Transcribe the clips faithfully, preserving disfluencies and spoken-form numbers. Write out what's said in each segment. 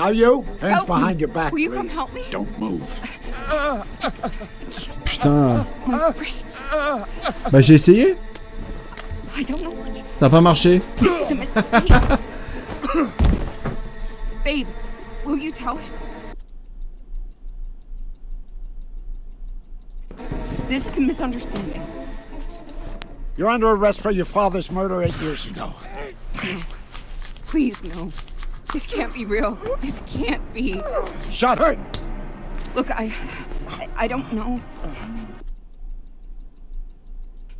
Now you, hands behind your back, please. Will you come help me? Don't move. Putain. My wrists. Bah j'ai essayé. I don't know. Ça a pas marché. This is a mistake. Babe, will you tell him? This is a misunderstanding. You're under arrest for your father's murder eight years ago. Please, no. This can't be real. This can't be. Shut her! Look, I... I, I don't know.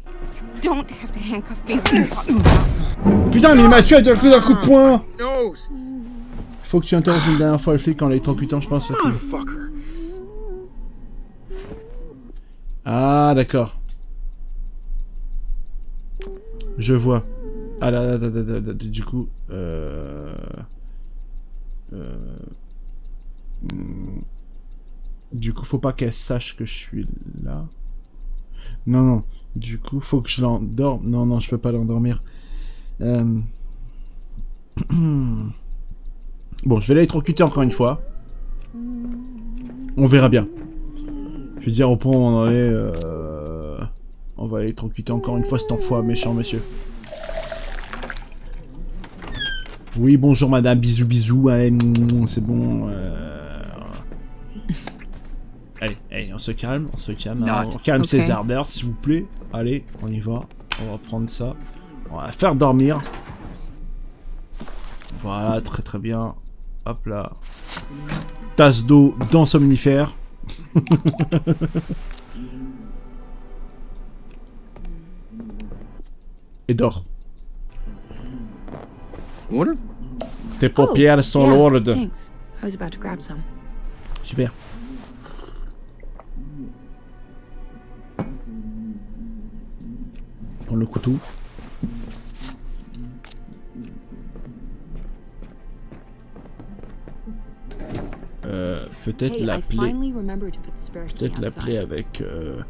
You don't have to handcuff me. Putain, mais il m'a tué avec un coup de poing! Faut que tu interroges une dernière fois le flic en l'électrocutant, je pense. Ah, d'accord. Je vois. Ah là, là, là, là, là, là, là du coup... Euh... Euh... Du coup, faut pas qu'elle sache que je suis là. Non, non. Du coup, faut que je l'endorme. Non, non, je peux pas l'endormir. Euh... Bon, je vais l'électrocuter encore une fois. On verra bien. Je veux dire, au point où on en est... Euh... On va électrocuter encore une fois cet enfoiré méchant, monsieur. Oui, bonjour madame, bisous, bisous, allez, c'est bon. Euh... Allez, allez, on se calme, on se calme, hein, on calme okay. Ses ardeurs, s'il vous plaît. Allez, on y va, on va prendre ça. On va faire dormir. Voilà, très très bien. Hop là. Tasse d'eau dans le somnifère. Et dors. Water? Tes paupières sont oh, yeah, lourdes. Thanks. I was about to grab some. Super. Prends le couteau. Euh, peut-être hey, l'appeler. Peut-être l'appeler avec. Euh...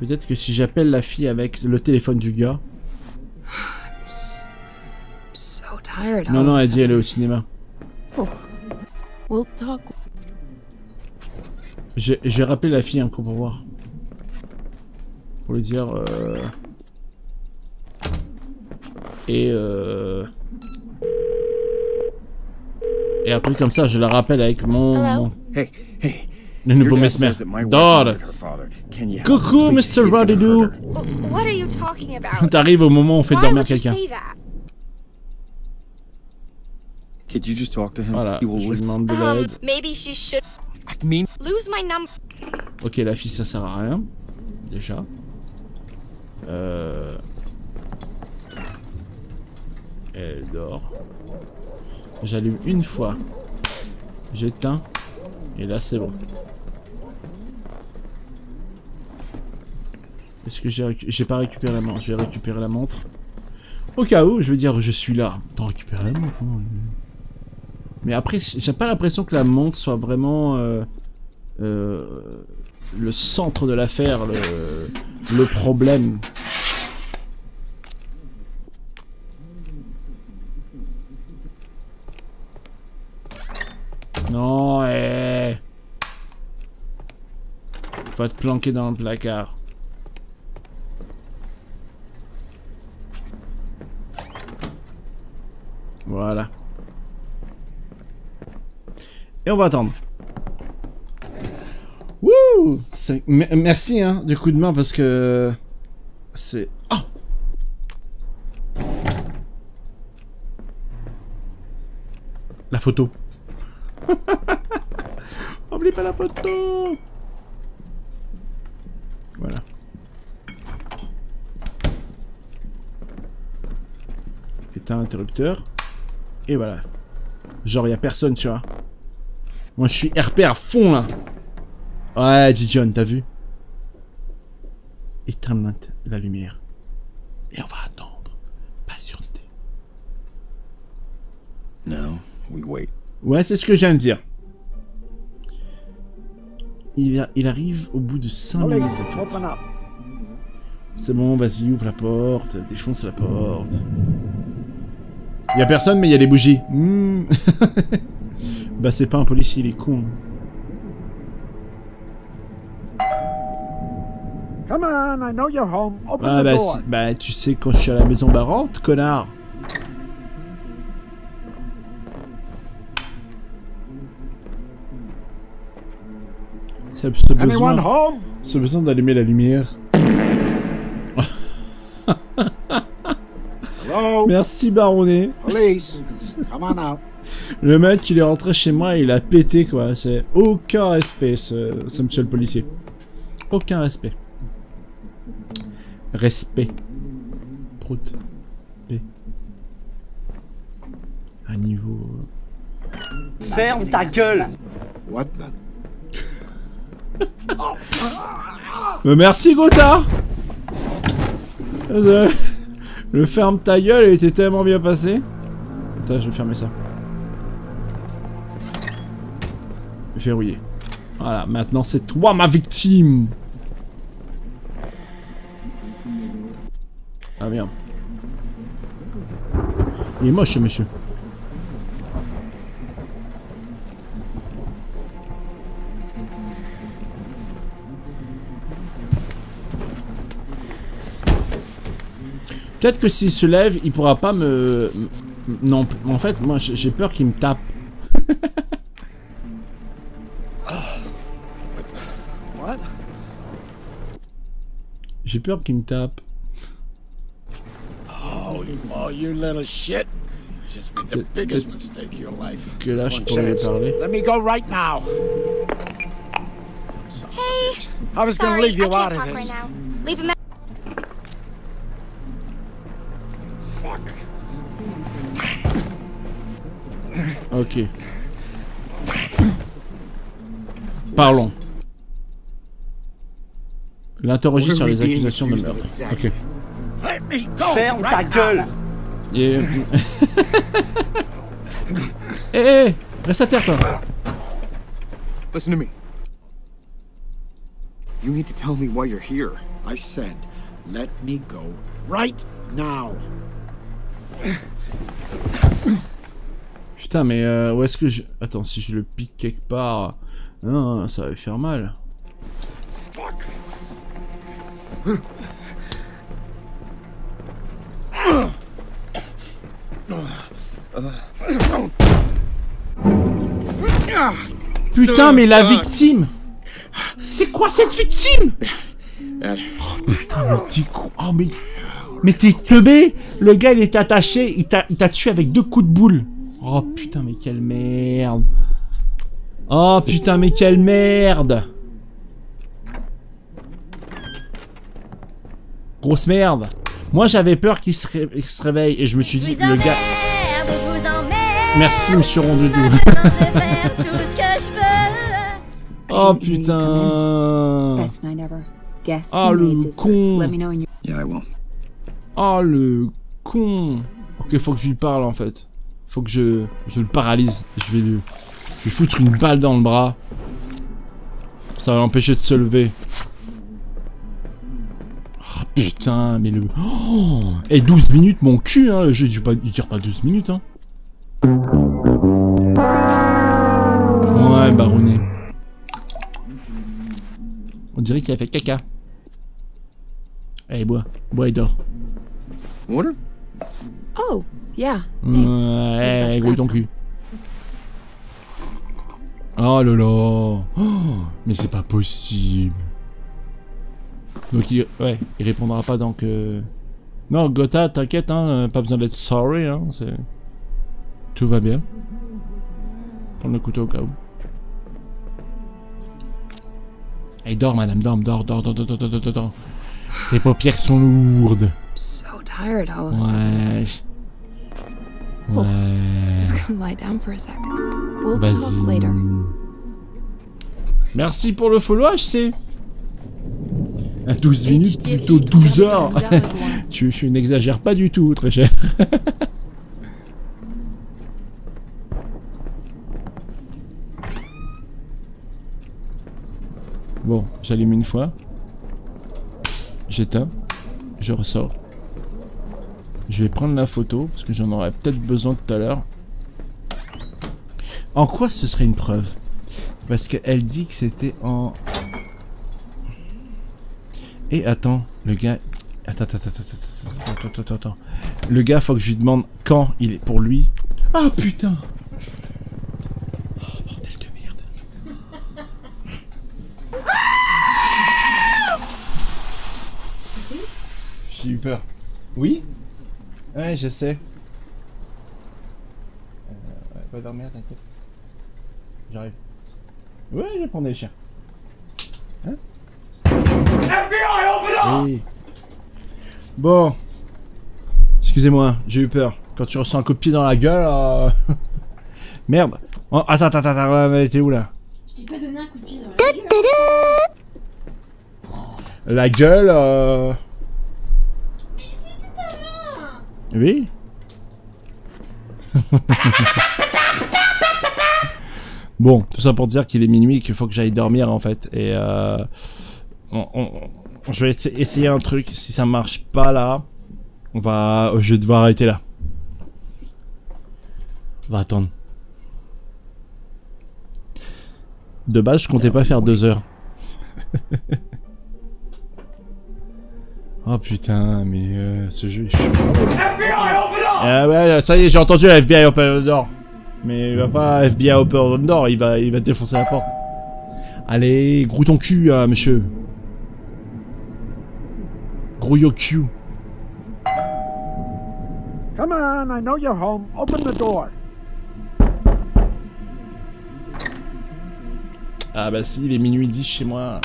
Peut-être que si j'appelle la fille avec le téléphone du gars. Non, non, elle dit elle est au cinéma. J'ai rappelé la fille, hein, qu'on va voir. Pour lui dire... Euh... Et... Euh... Et après, comme ça, je la rappelle avec mon... Hey, hey. Le nouveau mesmer. Dors. Coucou, monsieur Rodidou. T'arrives au moment où on fait dormir quelqu'un. Could you just talk to him? Voilà, je lui demande de l'aide. Um, maybe she should... Lose my number. Ok, la fille, ça sert à rien. Déjà. Euh... Elle dort. J'allume une fois. J'éteins. Et là, c'est bon. Est-ce que j'ai récu... j'ai pas récupéré la montre. Je vais récupérer la montre. Au cas où, je veux dire, je suis là. T'en récupères la montre. Mais après, j'ai pas l'impression que la montre soit vraiment euh, euh, le centre de l'affaire, le, le problème. Non, hé! Faut pas te planquer dans le placard. Voilà. Et on va attendre. Wouh! Merci hein, du coup de main parce que... C'est... Oh! La photo. Oublie pas la photo! Voilà. Éteins l'interrupteur. Et voilà. Genre, y a personne, tu vois. Moi, je suis R P à fond, là. Ouais, Gijon, t'as vu? Éteins la lumière. Et on va attendre. Patienter. No, we wait. Ouais, c'est ce que je viens de dire. Il, a, il arrive au bout de cinq minutes, en fait. C'est bon, vas-y, ouvre la porte. Défonce la porte. Y'a personne, mais il y a les bougies. Mmh. Bah c'est pas un policier, il est con. Come on, I know you're home. Open ah the bah, door. Si, bah tu sais quand je suis à la maison barrante, connard. C'est ce besoin, ce besoin d'allumer la lumière. Hello. Merci Baronnet. Police. Come on out. Le mec il est rentré chez moi et il a pété quoi, c'est aucun respect ce, ce monsieur le policier. Aucun respect. Respect. Prout. P. Un niveau... Ferme ta gueule. What the... Mais merci Gotha. Le ferme ta gueule était tellement bien passé. Attends, je vais fermer ça. Verrouillé. Voilà, maintenant c'est toi ma victime. Ah merde. Il est moche ce monsieur. Peut-être que s'il se lève, il pourra pas me... Non, en fait, moi j'ai peur qu'il me tape. J'ai peur qu'il me tape. Oh, oh you little shit. Just made the biggest mistake of your life. Que là, je pourrais parler. Let me go right now. Hey, I was gonna leave you out of this. Leave him. Fuck. Ok. Parlons. L'interroger sur les accusations de meurtre. Ok. Ferme ta gueule. Hé hé, reste à terre toi. Listen to me. You need to tell me why you're here. I said, let me go right now. Putain mais euh, où est-ce que je... Attends, si je le pique quelque part... Non, ça va faire mal. Fuck. Putain mais la victime. C'est quoi cette victime? Oh putain mais t'es con. Oh mais... Mais t'es teubé. Le gars il est attaché. Il t'a tué avec deux coups de boule. Oh putain mais quelle merde. Oh putain mais quelle merde. Grosse merde. Moi j'avais peur qu'il se, ré... se réveille et je me suis dit que le gars... Merci monsieur Rondoudou. Oh putain. Oh le con. Oh le con. Ok, faut que je lui parle en fait. Faut que je, je le paralyse. Je vais lui... je vais foutre une balle dans le bras. Ça va l'empêcher de se lever. Putain, mais le... Oh et douze minutes, mon cul, hein, le jeu, je tire pas douze minutes, hein. Ouais, Baronnet. On dirait qu'il a fait caca. Allez, bois. Bois et dors. Water? Oh, yeah, thanks. Ouais, gros ton cul. Oh là là. Oh, mais c'est pas possible. Donc il, ouais, il répondra pas donc... Euh... Non, Gotha, t'inquiète, hein, pas besoin d'être sorry, hein, c'est... Tout va bien. Prends le couteau au cas où. Hey, dors, madame, dors, dors, dors, dors, dors, dors, dors, dors. Tes paupières sont lourdes. Ouais... Ouais... Vas-y. Merci pour le follow, H C. À douze minutes, plutôt douze heures. Tu, tu n'exagères pas du tout, très cher. Bon, j'allume une fois. J'éteins. Je ressors. Je vais prendre la photo, parce que j'en aurai peut-être besoin tout à l'heure. En quoi ce serait une preuve? Parce qu'elle dit que c'était en... Et attends, le gars... Attends, attends, attends, attends, attends, attends, attends. Le gars, faut que je lui demande quand il est pour lui. Ah putain! Oh, bordel de merde. J'ai eu peur. Oui? Ouais, je sais. Euh, ouais, pas dormir, t'inquiète. J'arrive. Ouais, je vais prendre des chiens. Hein? Oui. Bon. Excusez-moi, j'ai eu peur. Quand tu reçois un coup de pied dans la gueule... Euh... Merde. Oh, attends, attends, attends, elle était où là? Je t'ai pas donné un coup de pied dans la gueule. La gueule... Euh... Mais c'était ta main. Oui. Bon, tout ça pour dire qu'il est minuit et qu'il faut que j'aille dormir en fait. Et euh... On, on, on, je vais essayer un truc, si ça marche pas là, on va, je vais devoir arrêter là. On va attendre. De base, je comptais pas faire deux heures. Oh putain, mais euh, ce jeu est chaud. Ah ouais, ça y est, j'ai entendu la F B I Open Door. Mais il va pas F B I Open Door, il va, il va te défoncer la porte. Allez, grouille ton cul, hein, monsieur. Grouille au cul. Come on, I know you're home. Open the door. Ah bah si, il est minuit dix chez moi.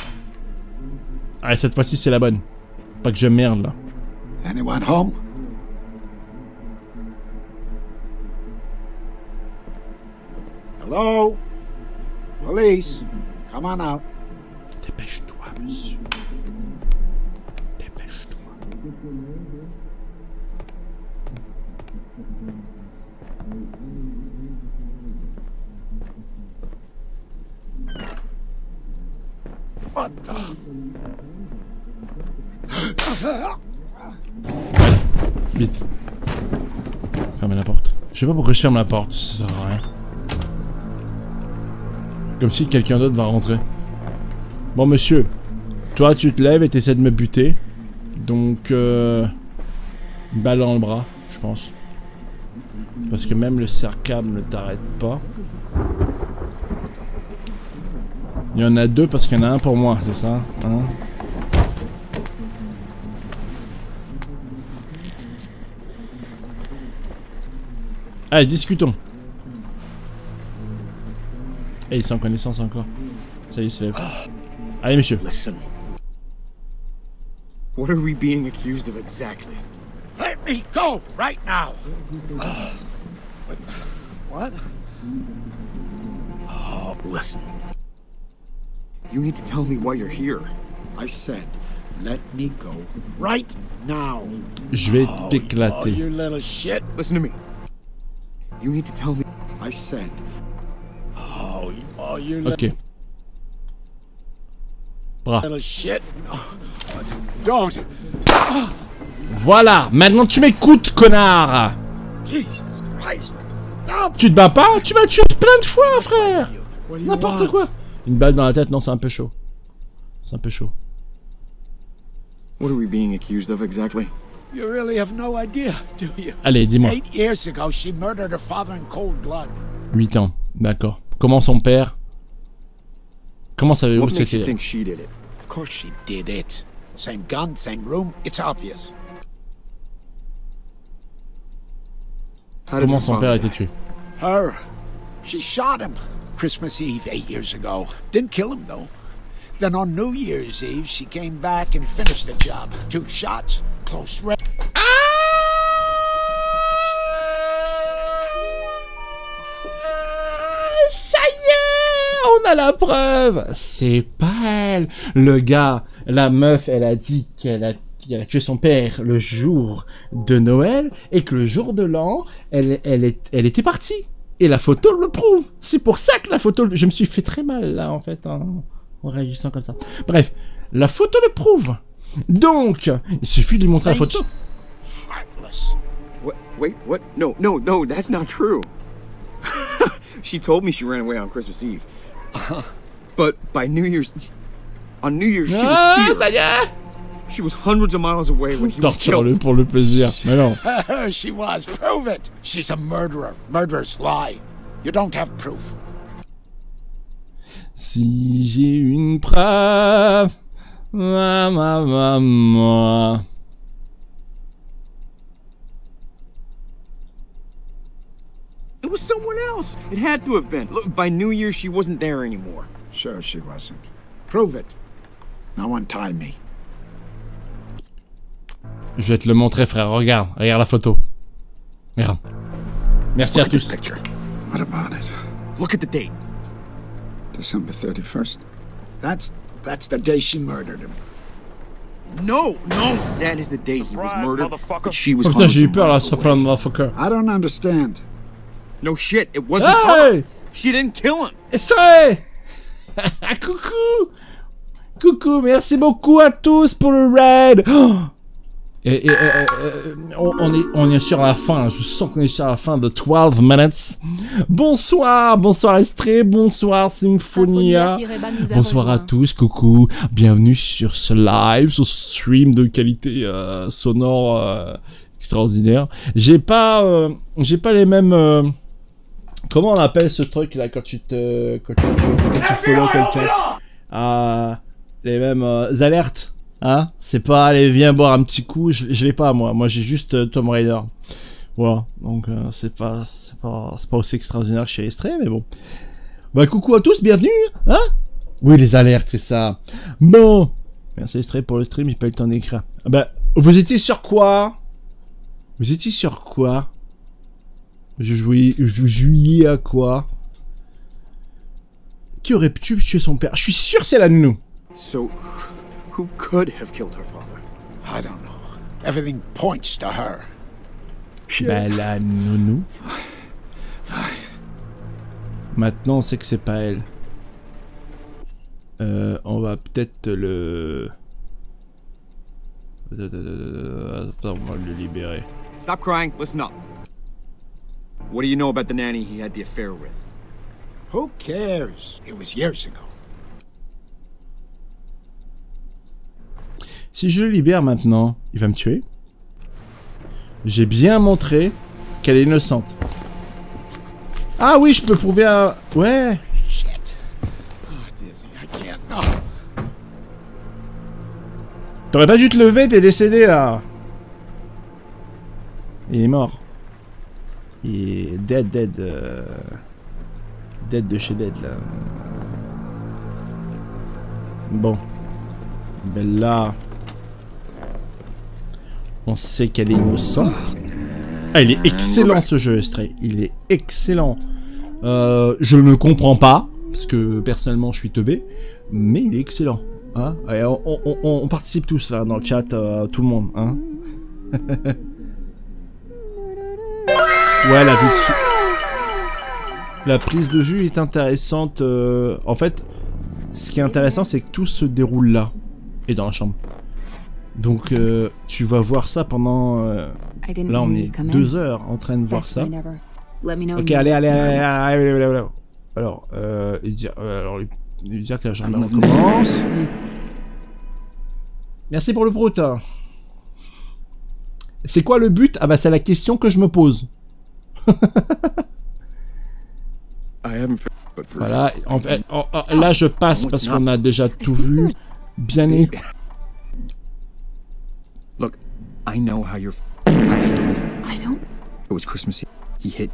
Ah, cette fois-ci, c'est la bonne. Pas que je merde, là. Anyone home? Hello? Police? Come on out. Dépêche-toi, monsieur. Dépêche-toi. What the... Vite. Fermez la porte. Je sais pas pourquoi je ferme la porte, ça sert à rien. Comme si quelqu'un d'autre va rentrer. Bon monsieur, toi tu te lèves et t'essaies de me buter. Donc euh, une balle dans le bras, je pense. Parce que même le cercable ne t'arrête pas. Il y en a deux parce qu'il y en a un pour moi, c'est ça hein? Allez, discutons. Eh, hey, il est sans connaissance encore. Ça y est, il se lève. Allez, monsieur. Listen. What are we being accused of exactly? Let me go right now. Uh, what? Oh, listen. You need to tell me why you're here. I said, let me go right now. Je vais t'éclater. Oh, you little shit. Listen to me. You need to tell me. I said. Ok. Bras. Voilà, maintenant tu m'écoutes, connard. Tu te bats pas? Tu m'as tué plein de fois, frère. N'importe quoi. Une balle dans la tête, non, c'est un peu chaud. C'est un peu chaud. What are we being accused of exactly? You really have no idea, do you? Allez, dis-moi. huit ans, d'accord. Comment son père? Comment savez-vous que c'était elle? Of course she did it. Same gun, same room, it's obvious. Comment son père a été tué? Her. She shot him Christmas Eve eight years ago. Didn't kill him though. Then on New Year's Eve she came back and finished the job. Two shots, close range. On a la preuve, c'est pas elle. Le gars, la meuf, elle a dit qu'elle a, qu'elle a tué son père le jour de Noël et que le jour de l'an, elle, elle, est, elle était partie. Et la photo le prouve. C'est pour ça que la photo... Je me suis fait très mal là en fait, hein, en réagissant comme ça. Bref, la photo le prouve. Donc, il suffit de lui montrer la photo. Wait, wait, what? No, no, no, that's not true. She told me she ran away on Christmas Eve. Uh, but by New Year's... On New Year's, she was here. Ça y est. She was hundreds of miles away when he was killed. Pour le plaisir. Mais non. She was. Prove it. She's a murderer. Murderers lie. You don't have proof. Si j'ai une preuve, ma ma ma ma. It was someone else. It had to have been. Look, by New Year's, she wasn't there anymore. Sure, she wasn't. Prove it. Now untie me. Je vais te le montrer, frère. Regarde, regarde la photo. Regarde. Merci à tous. What about it? Look at the date. December thirty-first. That's that's the day she murdered him. No, no, that is the day he was murdered. But she was. Putain, j'ai eu peur là, surprise, motherfucker. I don't understand. No shit, it wasn't hey! Her. She didn't kill him. Essaye. Coucou. Coucou, merci beaucoup à tous pour le raid. Oh et, et, et, et, on, on, est, on est sur la fin, je sens qu'on est sur la fin de twelve minutes. Bonsoir, bonsoir Estrée, bonsoir Symphonia. Bonsoir à tous, coucou, bienvenue sur ce live, sur ce stream de qualité euh, sonore euh, extraordinaire. J'ai pas, euh, j'ai pas les mêmes... Euh, comment on appelle ce truc là quand tu te... Quand tu, quand tu follow quelqu'un euh, les mêmes euh, alertes, hein. C'est pas, allez, viens boire un petit coup, je, je l'ai pas moi, moi j'ai juste euh, Tomb Raider. Voilà, donc euh, c'est pas, c'est pas, c'est pas aussi extraordinaire que chez Estrée, mais bon. Bah coucou à tous, bienvenue, hein. Oui, les alertes, c'est ça. Bon, merci Estrée pour le stream, j'ai pas eu le temps d'écrire. Bah, vous étiez sur quoi? Vous étiez sur quoi? Je jouais, je jouais à quoi? Qui aurait pu tuer son père? Je suis sûr c'est la nounou. So, who could have killed her father? I don't know. Everything points to her. Bah, la nounou. Maintenant, on sait que c'est pas elle. Euh, on va peut-être le... Attends, on va le libérer. Stop crying, listen up. What do you know about the nanny he had the affair with? Who cares? It was years ago. Si je le libère maintenant, il va me tuer. J'ai bien montré qu'elle est innocente. Ah oui, je peux prouver à... Ouais. T'aurais pas dû te lever, t'es décédé là. Il est mort. Il est dead, dead. Euh... Dead de chez dead là. Bon. Bella. On sait qu'elle est innocente. Ah, il est excellent ce jeu, Estrée. Il est excellent. Euh, je ne comprends pas, parce que personnellement je suis teubé, mais il est excellent. Hein, allez, on, on, on, on participe tous là dans le chat, euh, tout le monde. Hein. Ouais, la vue dessus. La prise de vue est intéressante. Euh, en fait, ce qui est intéressant, c'est que tout se déroule là, et dans la chambre. Donc euh, tu vas voir ça pendant... Euh, là on est deux heures en train de voir ça. Ok, allez, allez, allez, allez. Alors, euh, lui dire, euh, alors, lui dire que la journée recommence. Merci pour le prout. C'est quoi le but? Ah bah c'est la question que je me pose. Voilà, en fait, en, en, là je passe parce qu'on a déjà tout vu. Bien é... Look, I know how you're. I don't. It was Christmas Eve. He hit.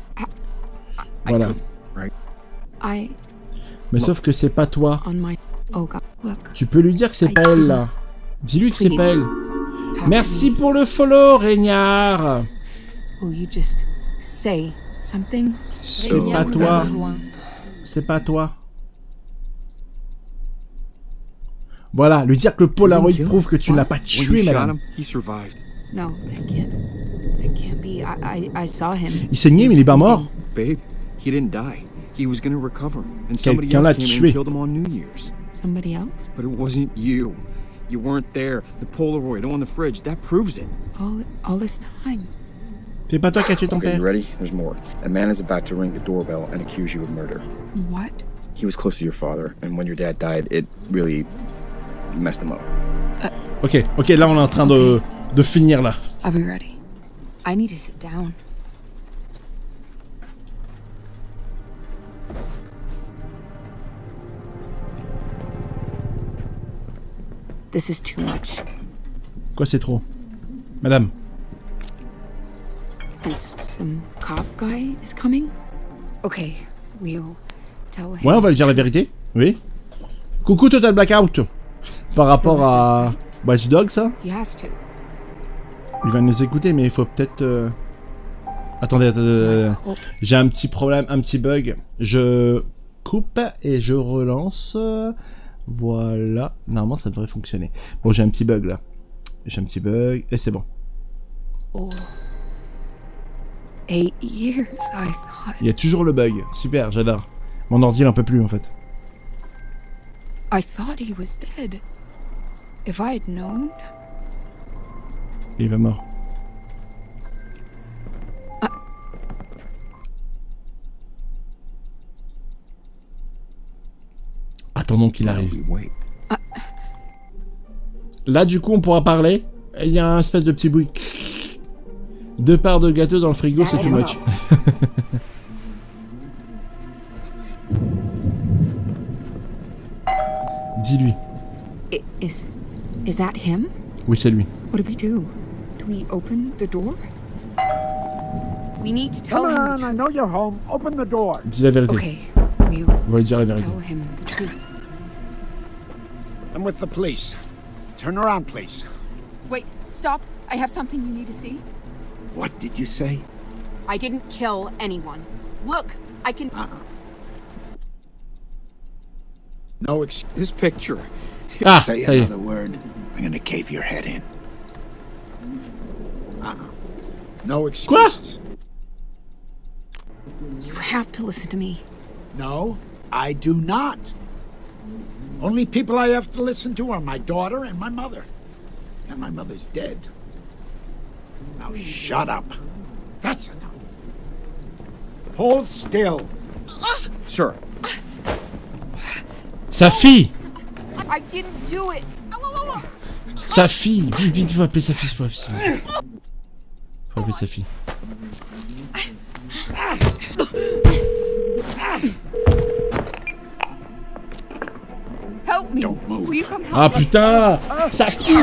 Voilà. Right. I. Mais sauf que c'est pas toi. Tu peux lui dire que c'est pas elle là. Dis-lui que c'est pas elle. Merci pour le follow, Régnard. C'est pas toi. C'est pas toi. Voilà, lui dire que le Polaroid prouve que tu ne l'as pas tué, madame. Il saignait, mais il n'est pas mort. Quelqu'un l'a tué. C'est pas toi qui as tué ton père. Okay, you ready? There's more. A man is about to ring the doorbell and accuse you of murder. What? He was close to your father, and when your dad died, it really messed him up. Uh, ok, ok, là on est en train okay. de de finir là. I'll be ready. I need to sit down. This is too much. Quoi, c'est trop, madame? And some cop guy is coming. Okay, we'll tell him. Ouais, on va lui dire la vérité. Oui. Coucou Total Blackout. Par rapport à Watch Dogs, ça. Il va nous écouter, mais il faut peut-être. Euh... Attendez, attendez. J'ai un petit problème, un petit bug. Je coupe et je relance. Voilà. Normalement, ça devrait fonctionner. Bon, j'ai un petit bug là. J'ai un petit bug et c'est bon. Il y a toujours le bug. Super, j'adore. Mon ordi n'en peut plus en fait. Il va mort. Ah. Attendons qu'il arrive. Ah. Là, du coup, on pourra parler. Il y a un espèce de petit bruit. Deux parts de gâteau dans le frigo, c'est too much. Dis-lui. Is, is that him? Oui, c'est lui. What do we do? Do we open the door? We need to tell him the truth. I know you're home. Open the door. Dis la vérité. Okay, we'll On va lui dire la vérité. Tell him the truth. I'm with the police. Turn around, please. Wait, stop. I have something you need to see. What did you say? I didn't kill anyone. Look, I can. Uh-uh. No, it's this picture. Ah, say another hey. word, I'm gonna cave your head in. Uh-uh. No excuses. What? You have to listen to me. No, I do not. Only people I have to listen to are my daughter and my mother. And my mother's dead. Now shut up. That's enough. Hold still. Sure. Sa fille. I didn't do it. Sa fille. Vite, vite, faut appeler sa fille, c'est pas possible. Faut appeler sa fille. Help me. Don't move. Will you come help ah putain, sa fille.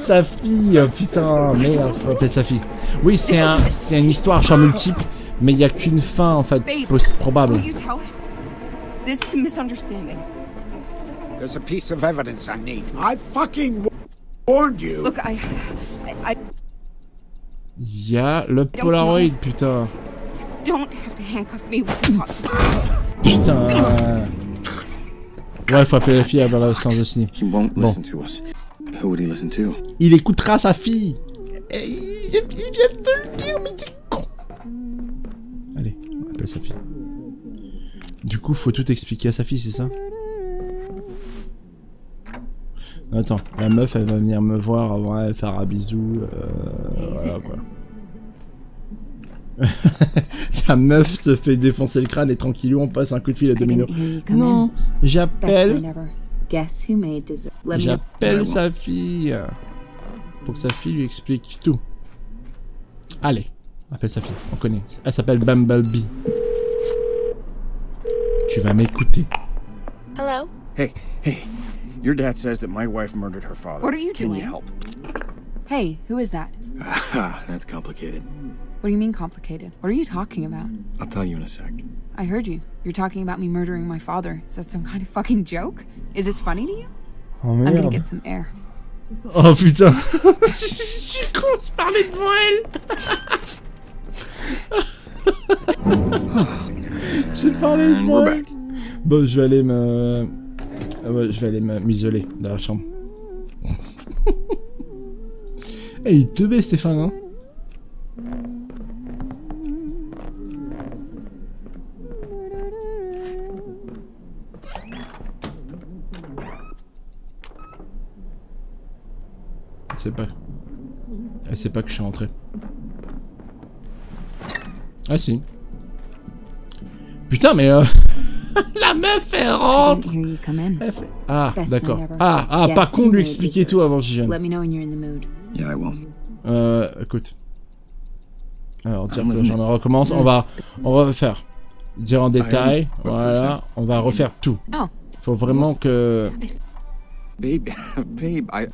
Sa fille, putain, merde, faut appeler sa fille. Oui, c'est un, c'est une histoire genre multiple. Mais il n'y a qu'une fin en fait, probable. This is a misunderstanding. There's a piece of evidence I need. I fucking warned you. Look, I, I, I... Il y a le Polaroid, putain. You don't have to handcuff me with the pot. Putain. Euh... Ouais, il faut appeler la fille avant la séance de ciné. Bon. Il écoutera sa fille. Et il vient de te le dire, mais t'es con. Allez, appelle sa fille. Du coup, faut tout expliquer à sa fille, c'est ça? Attends, la meuf, elle va venir me voir avant elle faire un bisou. Euh, voilà quoi. La meuf se fait défoncer le crâne et tranquillou, on passe un coup de fil à Domino. Non, j'appelle. J'appelle sa fille. Pour que sa fille lui explique tout. Allez, appelle sa fille, on connaît. Elle s'appelle Bumblebee. Tu vas m'écouter. Hello. Hey, hey. Your dad says that my wife murdered her father. What are you doing? Can you help? Hey, who is that? Ah, that's complicated. What do you mean complicated? What are you talking about? I'll tell you in a sec. I heard you. You're talking about me murdering my father. Is that some kind of fucking joke? Is this funny to you? Oh, merde. I'm gonna get some air. Oh putain. Je suis con, je parlais devant elle. J'ai parlé devant elle. Bon, je vais aller me... Ah ouais, je vais aller m'isoler dans la chambre. Eh, hey, il te baisse, Stéphane, hein? C'est pas... Elle sait pas que je suis rentré. Ah si. Putain mais euh... La meuf elle rentre. Elle fait... Ah d'accord. Ah ah pas con de lui expliquer tout avant que j'y vienne. Euh écoute. Alors dire que j'en recommence, on va... On va refaire. Dire en détail, voilà. On va refaire tout. Faut vraiment que... Dire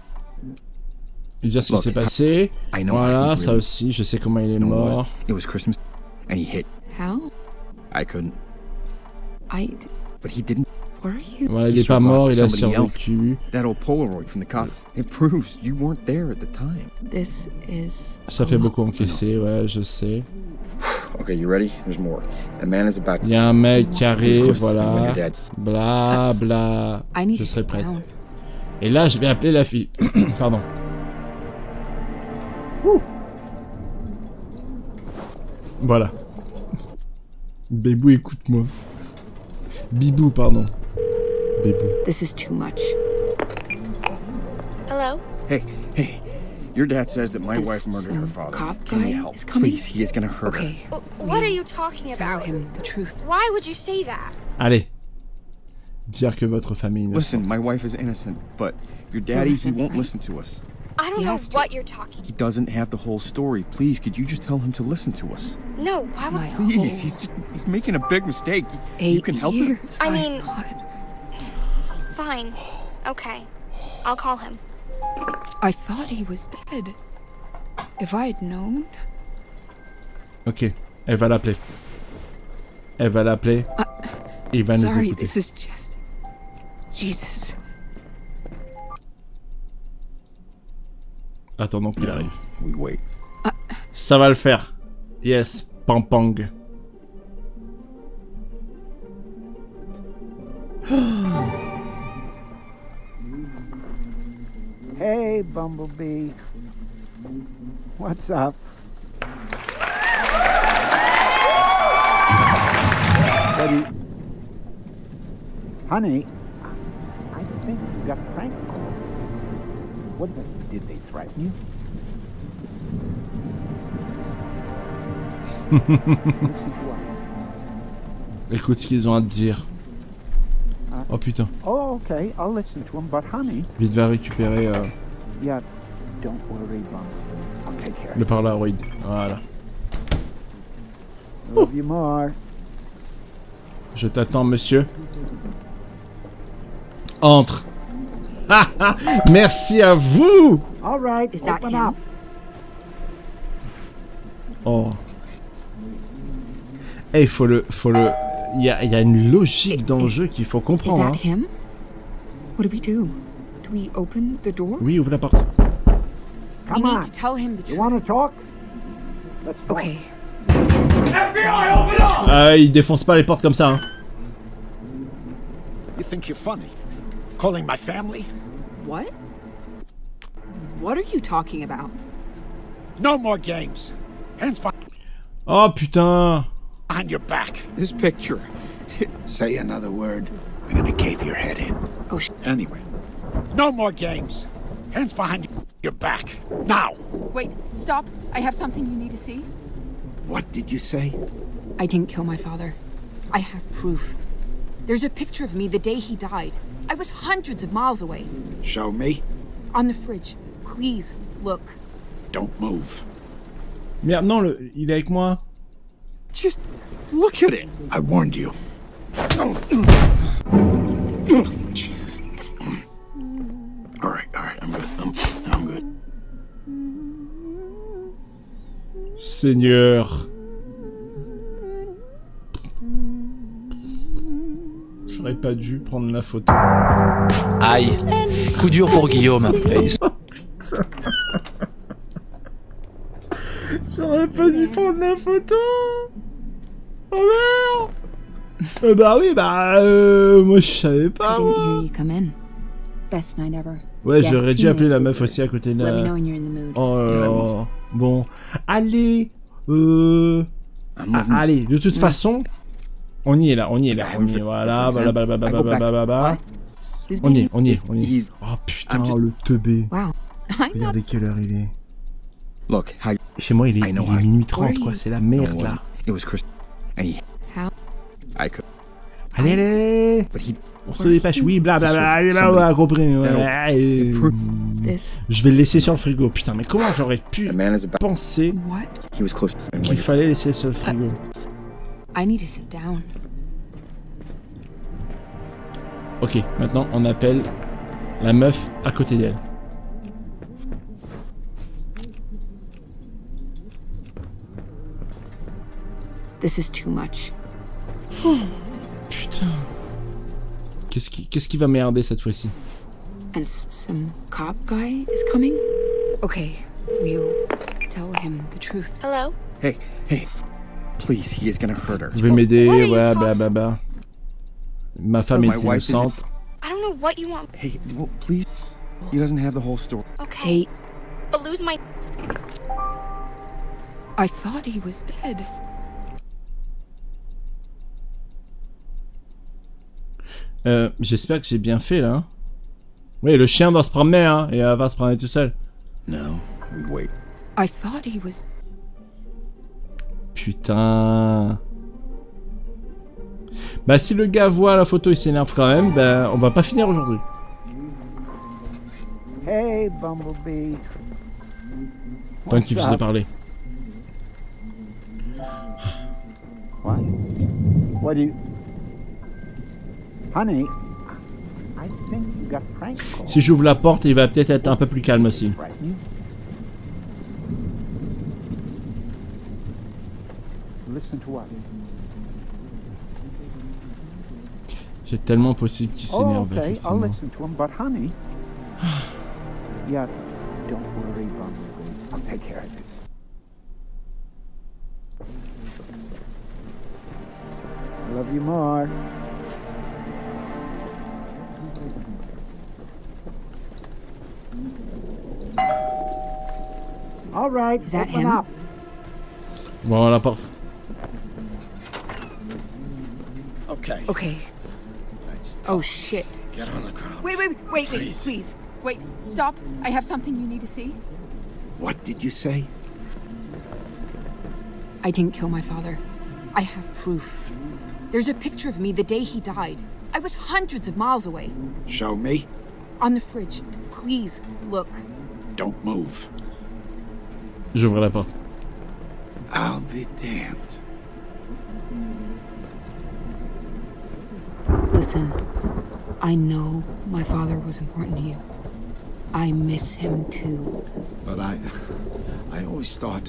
ce qui s'est passé. Voilà, ça aussi, je sais comment il est mort. And he hit. How? I couldn't. I. But he didn't. Where are you? Well, he's not dead. He survived. That old Polaroid from the cop. It proves you weren't there at the time. This is. Ça fait beaucoup encaisser, ouais, je sais. Okay, you ready? There's more. A man is about. Il y a un mec qui arrive, voilà. Bla bla. Je serai prête. Et là, je vais appeler la fille. Pardon. Ouh. Voilà. Bébou, écoute-moi. Bibou, pardon. Bébou. This is too much. Hello? Hey, hey. Your dad says that my wife murdered her father. Cop guy is coming. Please, he is gonna hurt her. What are you talking about? Tell him the truth. Why would you say that? Allez. Dire que votre famille est innocente. Listen, my wife is innocent, but your daddy, he won't listen to us. I don't know what you're talking. He doesn't have the whole story. Please, could you just tell him to listen to us? No, why would you? Please, he's just, he's making a big mistake. You can help him. I mean, fine. Okay, I'll call him. I thought he was dead. If I had known. Ok, elle va l'appeler. Elle va l'appeler. Il va nous écouter. Sorry, this is just Jesus. Attendons qu'il arrive. Ça va le faire. Yes, pampang. Hey, Bumblebee. What's up? Buddy. Honey, I think you got pranked. What the, did they threaten you? Écoute ce qu'ils ont à te dire. Oh putain. Oh okay, I'll listen to him, but honey. Vite va récupérer euh, yeah, don't worry, Mom. I'll take care. Le Polaroid. Voilà. Love you more. Je t'attends, monsieur. Entre. Merci à vous. All right, open up. Oh. Eh, hey, faut le, faut le. Il y, y a une logique dans le jeu qu'il faut comprendre. Hein. Oui, ouvre la porte. Come on. You want to talk? Let's go. Okay. F B I, open up. Euh, il défonce pas les portes comme ça. Hein. You think you're funny? Calling my family? What? What are you talking about? No more games. Hands oh putain. On your back. This picture. Say another word, I'm gonna cave your head in. Oh sh. Anyway. No more games. Hands behind your back. Now. Wait, stop. I have something you need to see. What did you say? I didn't kill my father. I have proof. There's a picture of me the day he died. I was hundreds of miles away. Show me. On the fridge. Please look. Don't move. Merde, non, le, il est avec moi. Just look at it. I warned you. Jesus. All right, all right, I'm good. I'm, I'm good. Seigneur. J'aurais pas dû prendre la photo. Aïe. Coup dur pour Guillaume. J'aurais pas dû prendre la photo. Oh merde. Euh, bah oui, bah euh, moi je savais pas. Moi. Ouais, j'aurais dû appeler la meuf aussi à côté de la... Oh là là. Bon. Allez. Euh... Ah, allez, de toute façon... On y est là, on y est là, on y est, voilà, voilà, voilà, voilà, voilà, voilà, on y est, on y est, on y est. Oh putain, le teubé. Regardez quelle heure il est. Look, how... Chez moi, il est, il est minuit trente, quoi. C'est la merde, là. Allez, allez, allez. On se dépêche. Oui, blablabla. Bla, bla, bla, compris. Ouais. Je vais le laisser sur le frigo. Putain, mais comment j'aurais pu penser qu'il fallait laisser sur le frigo? Ok, maintenant, on appelle la meuf à côté d'elle. This is too much. Oh, putain. Qu'est-ce qui, qu'est-ce qui va m'énerver cette fois-ci? And some cop guy is coming. Okay, we'll tell him the truth. Hello. Hey, hey. Please, he is gonna hurt her. Je vais m'aider, ouais, blablabla. Bla. Ma femme est innocente. I don't know what you want. Hey, well, please. He doesn't have the whole story. Okay. But lose my. I thought he was dead. Euh, j'espère que j'ai bien fait là. Oui, le chien doit se promener hein, et elle va se promener tout seul. No, wait. I thought he was... Putain. Bah si le gars voit la photo, il s'énerve quand même. Bah on va pas finir aujourd'hui. Hey Bumblebee. Tant qu'il puisse parler. What? What do you... Si j'ouvre la porte, il va peut-être être un peu plus calme aussi. C'est tellement possible qu'il s'énerve. Oh, okay. All right, is that him? Up. Bon, la porte. Okay. Okay. Oh shit. Get on the ground. Wait, wait, wait, please. please. Wait, stop. I have something you need to see. What did you say? I didn't kill my father. I have proof. There's a picture of me the day he died. I was hundreds of miles away. Show me. On the fridge. Please look. Don't move. J'ouvre la porte. I'll be damned. Listen, I know my father was important to you. I miss him too. But I, I always thought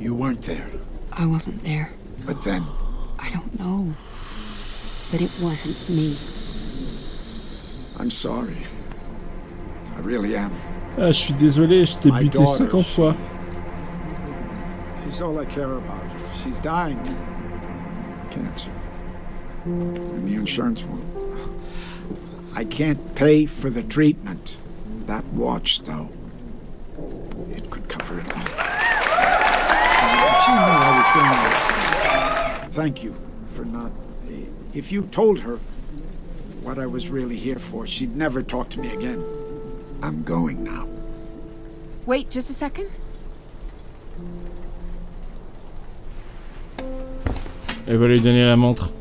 you weren't there. I wasn't there. But then, I don't know. But it wasn't me. I'm sorry. I really am. Ah, je suis désolé, je t'ai buté cinquante fois. She's all I care about. She's dying. Cancer. And the insurance one. I can't pay for the treatment. That watch, though. It could cover it all. She knew I was doing this. Thank you for not... If you told her what I was really here for, she'd never talk to me again. I'm going now. Wait just a second. Elle va lui donner la montre.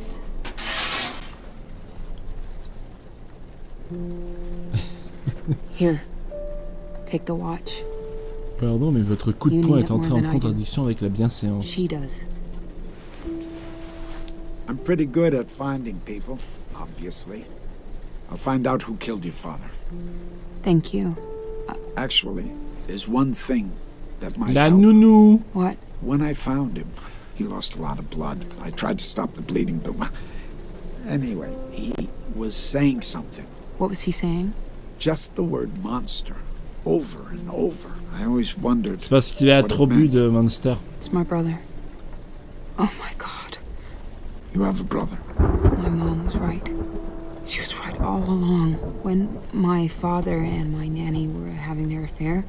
Here. Take the watch. Pardon, mais votre coup de poing est entré en contradiction avec la bienséance. She does. I'm pretty good at finding people, obviously. I'll find out who killed your father. Thank you. Uh, Actually, there's one thing that might help. La nounou. What? When I found him, he lost a lot of blood. I tried to stop the bleeding, but anyway, he was saying something. What was he saying? Just the word monster, over and over. I always wondered. C'est parce qu'il a trop bu de monster. It's my brother. Oh my God. You have a brother. My mom was right. She was right all along. When my father and my nanny were having their affair,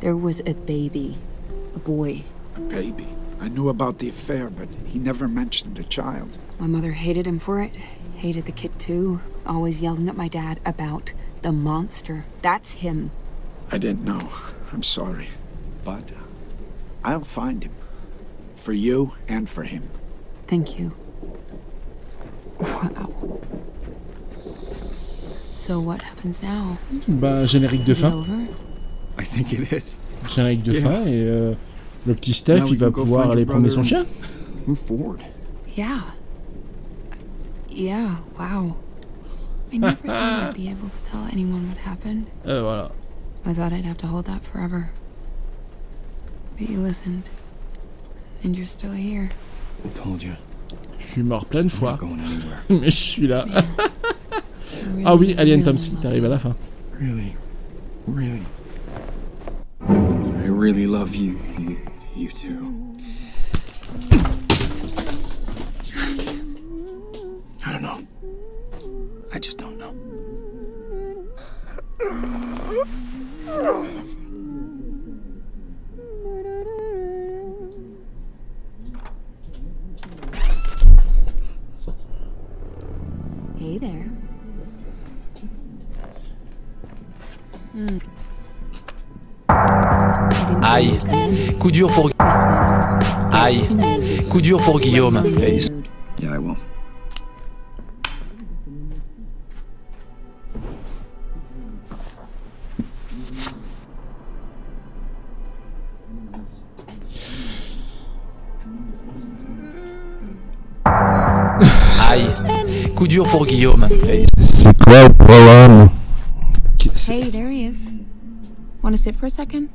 there was a baby, a boy. A baby? I knew about the affair, but he never mentioned a child. My mother hated him for it. Hated the kid too, always yelling at my dad about the monster. That's him. I didn't know. I'm sorry. But I'll find him. For you and for him. Thank you. Wow. So what happens now? Bah, générique de fin. I think it is. Générique de yeah. fin et euh, le petit Steph, now il va pouvoir aller promener son chien. Move forward. Yeah. Yeah, wow. I never thought I'd be able to tell anyone what happened. Euh, voilà. I thought I'd have to hold that forever. But you listened. And you're still here. I told you. Je suis mort plein de fois. Mais je suis là. Man, really, ah oui, Alien really Thompson, t'arrives à la fin. Really, really. I really love you, you, you too. I don't know. I just don't know. Hey there. Mm. Aïe. Coup dur pour Aïe. Coup dur pour Guillaume. Yeah, I will. Coup dur pour Guillaume. C'est quoi le problème? Hey, there he is. Wanna sit for a second?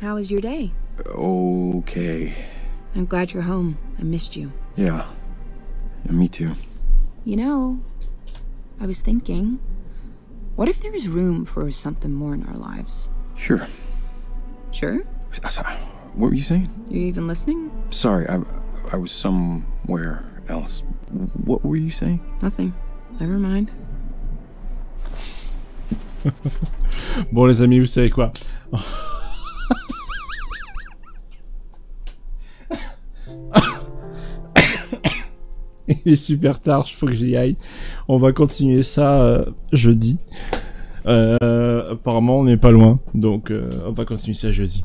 How was your day? Okay. I'm glad you're home. I missed you. Yeah. Yeah, me too. You know, I was thinking, what if there is room for something more in our lives? Sure. Sure? What were you saying? You're even listening? Sorry, I, I was somewhere else. What were you saying? Nothing. Never mind. Bon, les amis, vous savez quoi? Il est super tard, il faut que j'y aille. On va continuer ça euh, jeudi. Euh, apparemment, on n'est pas loin, donc euh, on va continuer ça jeudi.